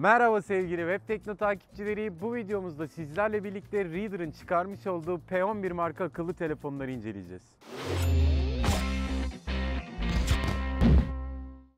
Merhaba sevgili Webtekno takipçileri, bu videomuzda sizlerle birlikte Reeder'ın çıkarmış olduğu P11 marka akıllı telefonları inceleyeceğiz.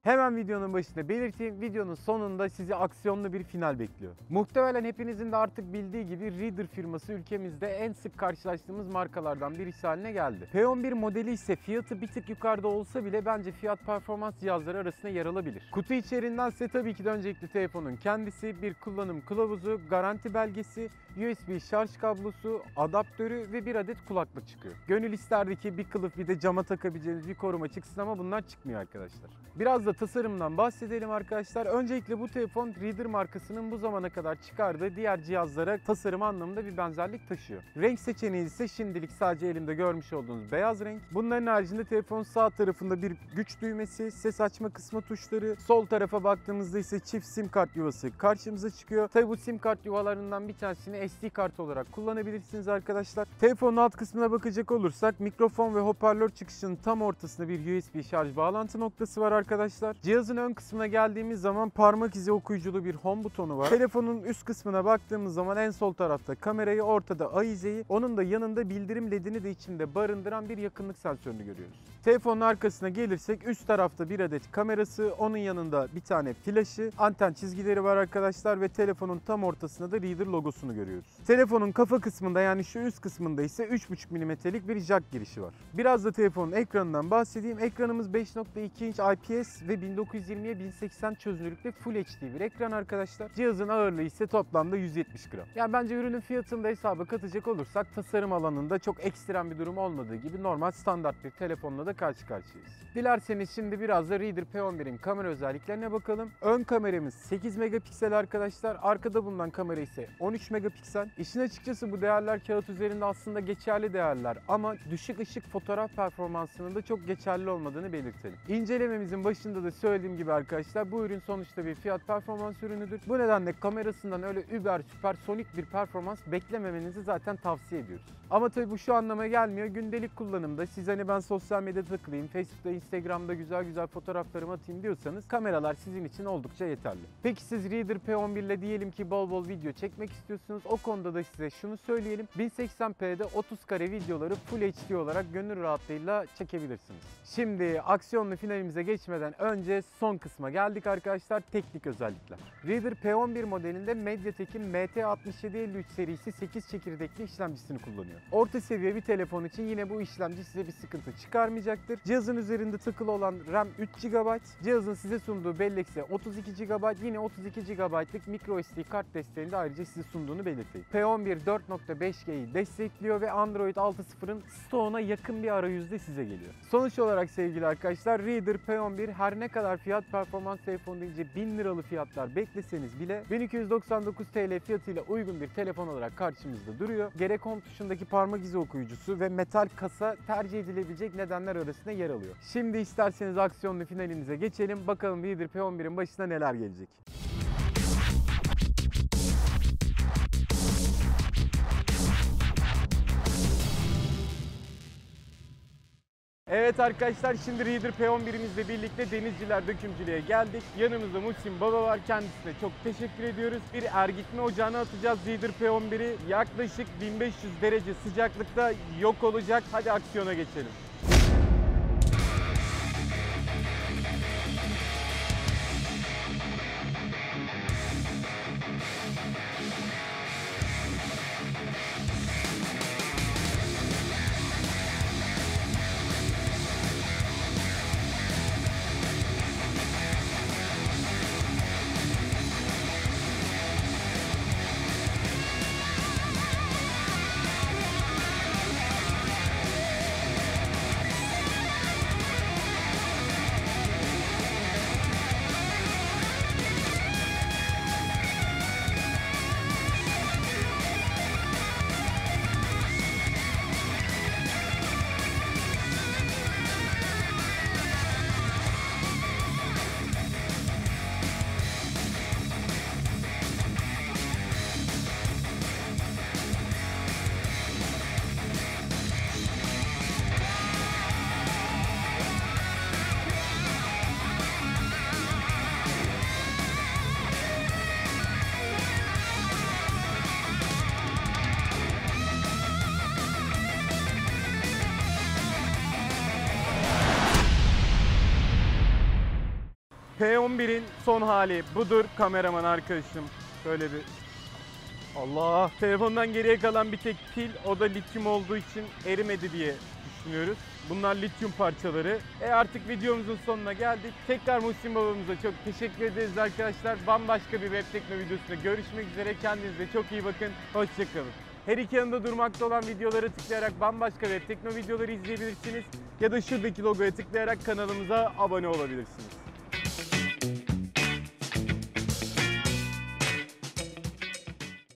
Hemen videonun başında belirteyim, videonun sonunda sizi aksiyonlu bir final bekliyor. Muhtemelen hepinizin de artık bildiği gibi Reeder firması ülkemizde en sık karşılaştığımız markalardan birisi haline geldi. P11 modeli ise fiyatı bir tık yukarıda olsa bile bence fiyat performans cihazları arasında yer alabilir. Kutu içeriğinden ise tabii ki de öncelikli telefonun kendisi, bir kullanım kılavuzu, garanti belgesi, USB şarj kablosu, adaptörü ve bir adet kulaklık çıkıyor. Gönül isterdi ki bir kılıf bir de cama takabileceğiniz bir koruma çıksın ama bunlar çıkmıyor arkadaşlar. Biraz da tasarımdan bahsedelim arkadaşlar. Öncelikle bu telefon Reeder markasının bu zamana kadar çıkardığı diğer cihazlara tasarım anlamında bir benzerlik taşıyor. Renk seçeneği ise şimdilik sadece elimde görmüş olduğunuz beyaz renk. Bunların haricinde telefonun sağ tarafında bir güç düğmesi, ses açma kısmı tuşları, sol tarafa baktığımızda ise çift sim kart yuvası karşımıza çıkıyor. Tabi bu sim kart yuvalarından bir tanesini SD kart olarak kullanabilirsiniz arkadaşlar. Telefonun alt kısmına bakacak olursak mikrofon ve hoparlör çıkışının tam ortasında bir USB şarj bağlantı noktası var arkadaşlar. Cihazın ön kısmına geldiğimiz zaman parmak izi okuyuculu bir home butonu var. Telefonun üst kısmına baktığımız zaman en sol tarafta kamerayı, ortada ayizeyi, onun da yanında bildirim ledini de içinde barındıran bir yakınlık sensörünü görüyoruz. Telefonun arkasına gelirsek üst tarafta bir adet kamerası, onun yanında bir tane flaşı, anten çizgileri var arkadaşlar ve telefonun tam ortasında da Reeder logosunu görüyoruz. Telefonun kafa kısmında, yani şu üst kısmında ise 3,5 mm'lik bir jack girişi var. Biraz da telefonun ekranından bahsedeyim. Ekranımız 5.2 inç IPS ve 1920'ye 1080 çözünürlükte Full HD bir ekran arkadaşlar. Cihazın ağırlığı ise toplamda 170 gram. Yani bence ürünün fiyatını da hesaba katacak olursak tasarım alanında çok ekstrem bir durum olmadığı gibi normal standart bir telefonla da karşı karşıyayız. Dilerseniz şimdi biraz da Reeder P11'in kamera özelliklerine bakalım. Ön kameramız 8 megapiksel arkadaşlar. Arkada bulunan kamera ise 13 megapiksel. İşin açıkçası bu değerler kağıt üzerinde aslında geçerli değerler ama düşük ışık fotoğraf performansının da çok geçerli olmadığını belirtelim. İncelememizin başında da söylediğim gibi arkadaşlar bu ürün sonuçta bir fiyat performans ürünüdür. Bu nedenle kamerasından öyle über süpersonik bir performans beklememenizi zaten tavsiye ediyoruz. Ama tabii bu şu anlama gelmiyor. Gündelik kullanımda siz hani ben sosyal medyada takılayım, Facebook'ta, Instagram'da güzel güzel fotoğraflarımı atayım diyorsanız kameralar sizin için oldukça yeterli. Peki siz Reeder P11 ile diyelim ki bol bol video çekmek istiyorsunuz. O konuda da size şunu söyleyelim. 1080p'de 30 kare videoları Full HD olarak gönül rahatlığıyla çekebilirsiniz. Şimdi aksiyonlu finalimize geçmeden önce son kısma geldik arkadaşlar, teknik özellikler. Reeder P11 modelinde MediaTek'in MT6753 serisi 8 çekirdekli işlemcisini kullanıyor. Orta seviye bir telefon için yine bu işlemci size bir sıkıntı çıkarmayacaktır. Cihazın üzerinde takılı olan RAM 3 GB, cihazın size sunduğu bellek ise 32 GB, yine 32 GB'lık microSD kart desteğini de ayrıca size sunduğunu belirteyim. P11 4.5G'yi destekliyor ve Android 6.0'ın stoğuna yakın bir arayüzde size geliyor. Sonuç olarak sevgili arkadaşlar, Reeder P11 her ne kadar fiyat performans telefonu deyince 1000 liralık fiyatlar bekleseniz bile 1299 TL fiyatıyla uygun bir telefon olarak karşımızda duruyor. Gerek home tuşundaki parmak izi okuyucusu ve metal kasa tercih edilebilecek nedenler arasında yer alıyor. Şimdi isterseniz aksiyonlu finalimize geçelim. Bakalım Reeder P11'in başına neler gelecek. Evet arkadaşlar, şimdi Reeder P11'imizle birlikte Denizciler Dökümcülüğe geldik. Yanımızda Muhsin Baba var. Kendisine çok teşekkür ediyoruz. Bir ergitme ocağına atacağız Reeder P11'i. Yaklaşık 1500 derece sıcaklıkta yok olacak. Hadi aksiyona geçelim. P11'in son hali budur kameraman arkadaşım. Böyle bir... Allah! Telefondan geriye kalan bir tek pil, o da lityum olduğu için erimedi diye düşünüyoruz. Bunlar lityum parçaları. Artık videomuzun sonuna geldik. Tekrar Muhsin babamıza çok teşekkür ederiz arkadaşlar. Bambaşka bir Webtekno videosunda görüşmek üzere. Kendinize çok iyi bakın. Hoşçakalın. Her iki yanında durmakta olan videolara tıklayarak bambaşka Webtekno videoları izleyebilirsiniz. Ya da şuradaki logoya tıklayarak kanalımıza abone olabilirsiniz.